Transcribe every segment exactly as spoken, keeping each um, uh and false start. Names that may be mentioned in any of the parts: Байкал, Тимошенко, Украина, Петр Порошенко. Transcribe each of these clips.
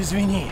Извини.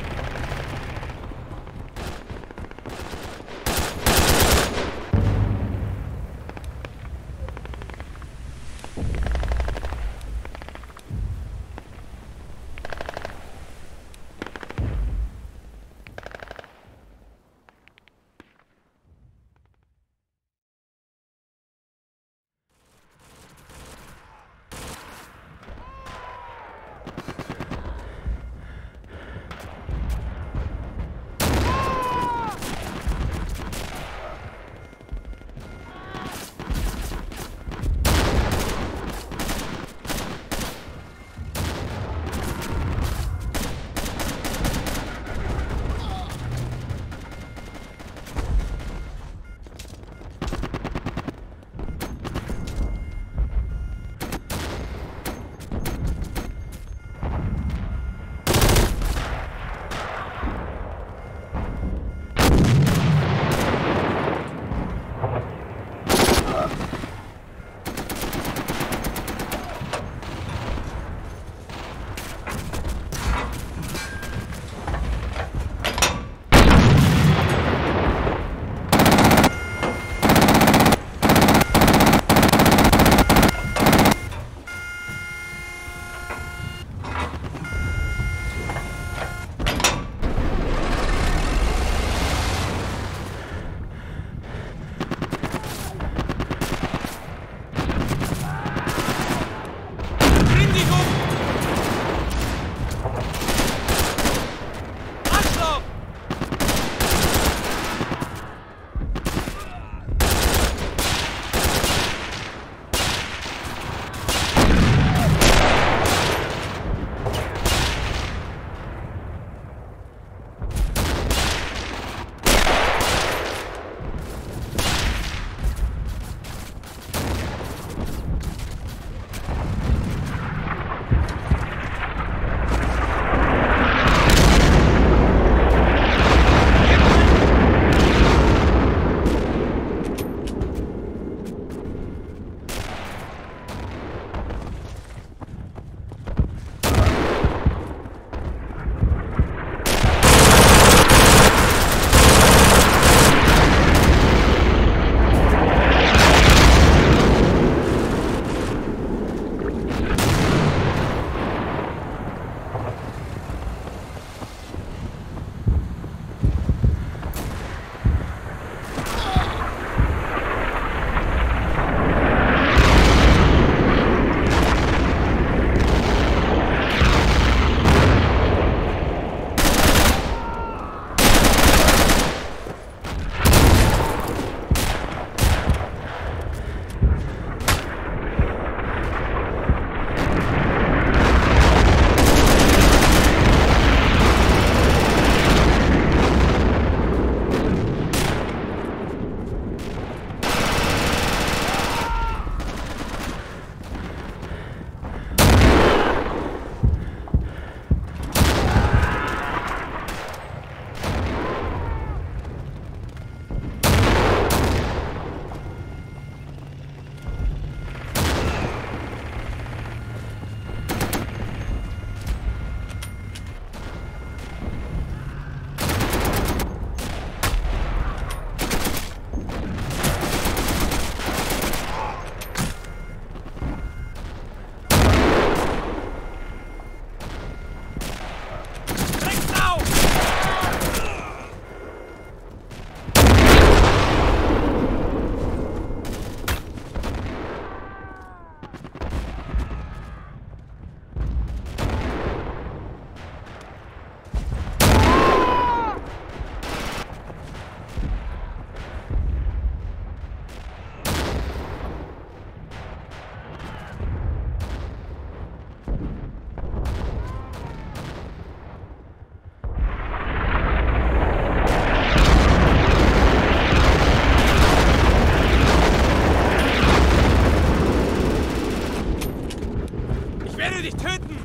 will dich töten!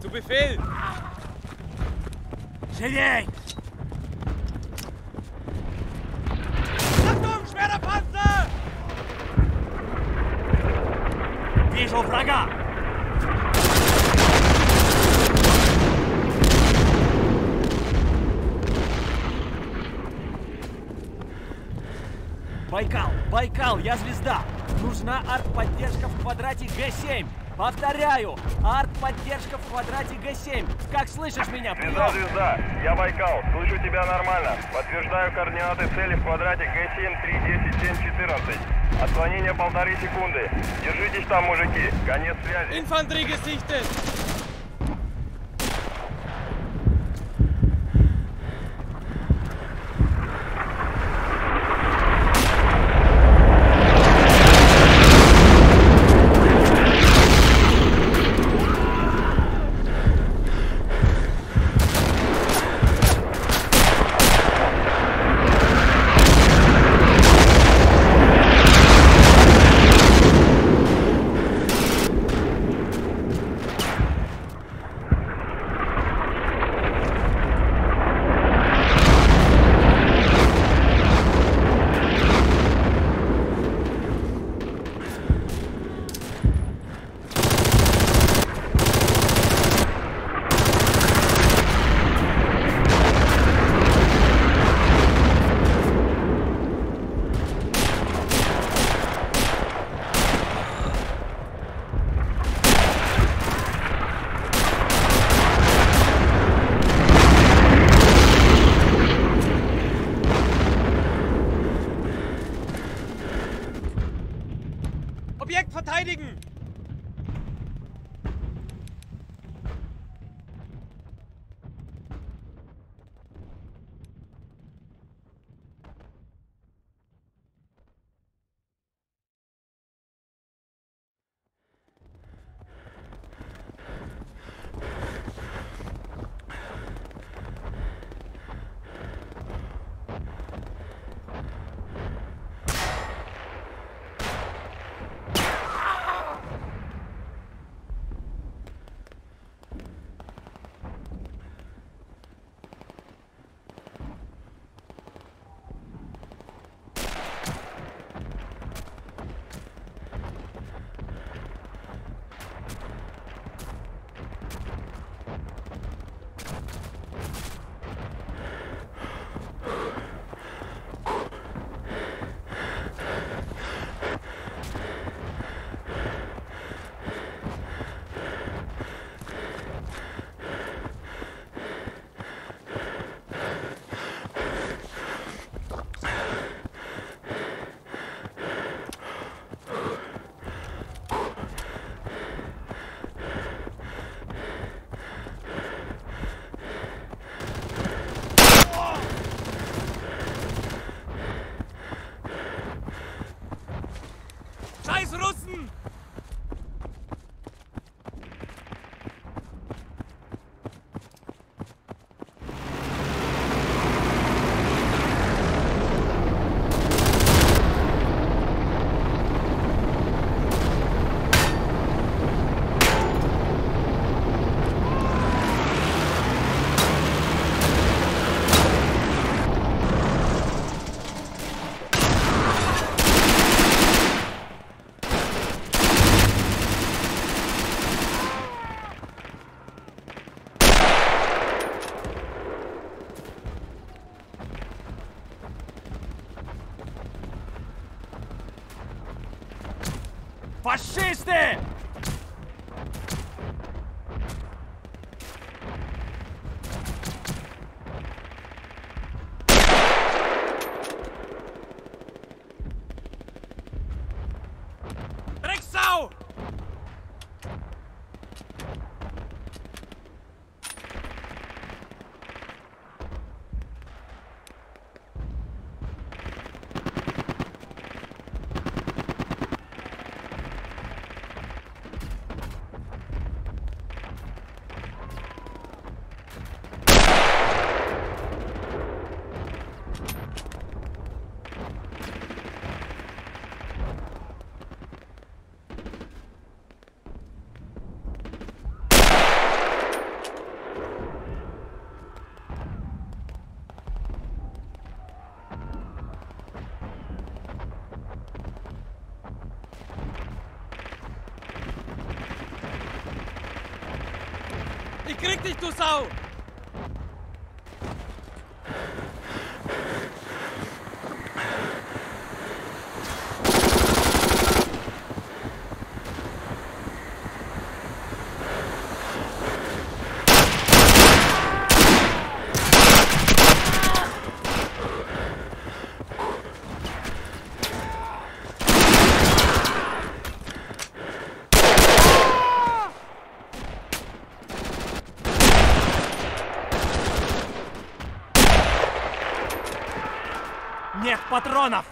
Zu Befehl! Schildig! Achtung, schwerer Panzer! Dijo Fraga! Байкал, Байкал, я звезда! Нужна артподдержка в квадрате Г семь. Повторяю, артподдержка в квадрате Г семь. Как слышишь меня? Прием. Звезда, звезда. Я Байкал. Слышу тебя нормально. Подтверждаю координаты цели в квадрате Г семь, три, десять, семь, четырнадцать. Отклонение полторы секунды. Держитесь там, мужики. Конец связи. Инфантерия gesichtet. Objekt verteidigen! Фашисты! Drecksau! Ich krieg dich, du Sau! Нет патронов!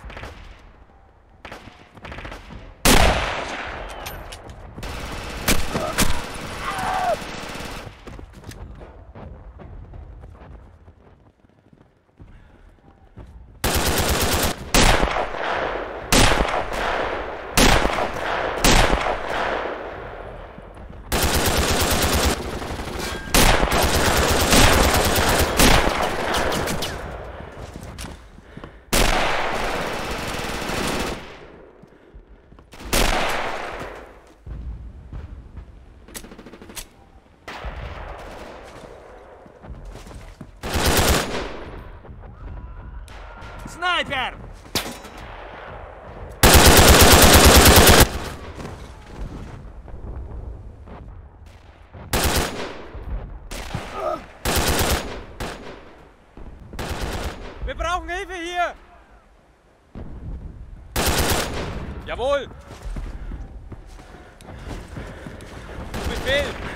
Снайпер! Wir brauchen Hilfe hier! Jawohl! Befehl!